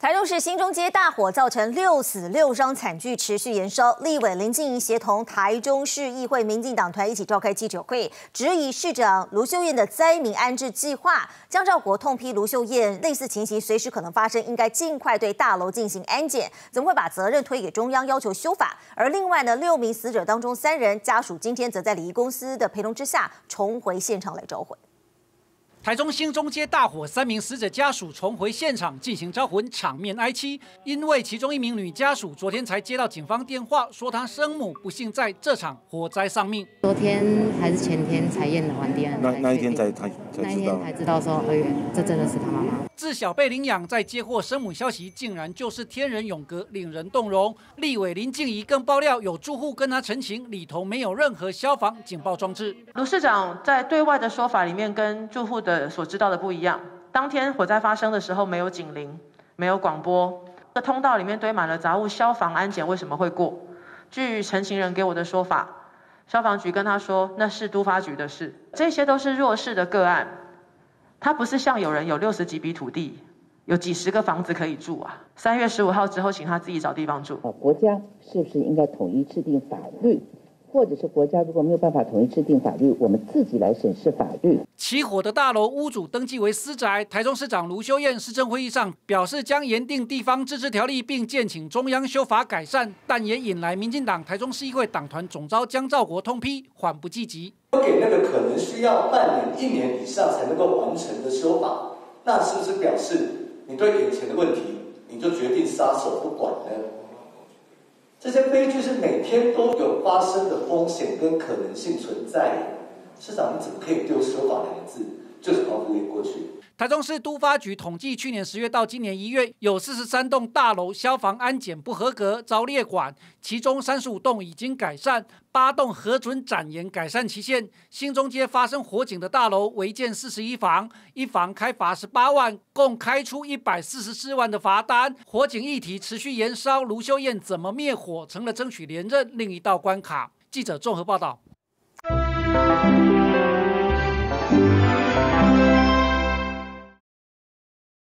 台中市新中街大火造成6死6伤惨剧持续延烧，立委林静怡协同台中市议会民进党团一起召开记者会，质疑市长卢秀燕的灾民安置计划。江兆国痛批卢秀燕类似情形随时可能发生，应该尽快对大楼进行安检，怎么会把责任推给中央要求修法？而另外呢，6名死者当中3人家属今天则在礼仪公司的陪同之下重回现场来招魂。 台中新中街大火，3名死者家属重回现场进行招魂，场面哀凄。因为其中一名女家属昨天才接到警方电话，说她生母不幸在这场火灾丧命。昨天还是前天才验完DNA，那一天才知道说，哎呀，这真的是她妈妈。自小被领养，在接获生母消息，竟然就是天人永隔，令人动容。立委林静怡更爆料，有住户跟她陈情，里头没有任何消防警报装置。卢市长在对外的说法里面，跟住户的 所知道的不一样。当天火灾发生的时候，没有警铃，没有广播，这通道里面堆满了杂物，消防安检为什么会过？据陈情人给我的说法，消防局跟他说那是都发局的事，这些都是弱势的个案，他不是像有人有60几笔土地，有几10个房子可以住啊。3月15号之后，请他自己找地方住。国家是不是应该统一制定法律？ 或者是国家如果没有办法统一制定法律，我们自己来审视法律。起火的大楼屋主登记为私宅，台中市长卢秀燕市政会议上表示，将研定地方自治条例，并建请中央修法改善，但也引来民进党台中市议会党团总召江兆国痛批缓不济急。给那个可能需要半年、1年以上才能够完成的修法，那是不是表示你对眼前的问题你就决定撒手不管呢？ 这些悲剧是每天都有发生的风险跟可能性存在。市长，你怎么可以丢“修法”2个字，就是把它忽略过去？台中市都发局统计，去年10月到今年1月，有43栋大楼消防安检不合格遭列管，其中35栋已经改善，8栋核准展延改善期限。新中街发生火警的大楼违建41房，1房开罚18万。 共开出144万的罚单。火警议题持续延烧，卢秀燕怎么灭火成了争取连任另一道关卡。记者综合报道。